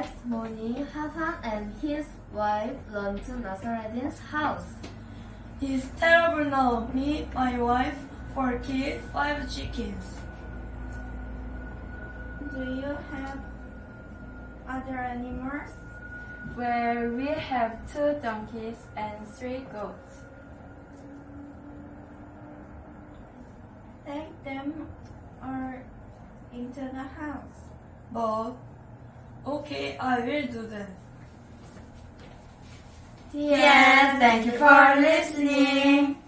next morning, Hasan and his wife run to Nasruddin's house. He's terrible now. Me, my wife, 4 kids, 5 chickens. Do you have other animals? Well, we have 2 donkeys and 3 goats. Take them all into the house. But, okay, I will do that. Yes, thank you for listening.